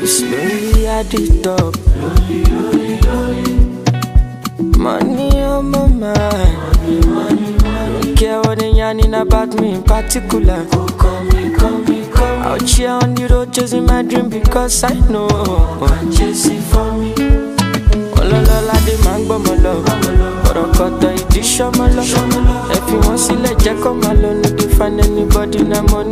You slowly at the top. Money on my mind. Don't care what they yarning about me in particular. Out here on the road chasing my dream because I know I'm chasing for me. Ololola de mango my love. Borokota edition my love. If you want to see, let Jack come alone. If you find anybody, I'm on.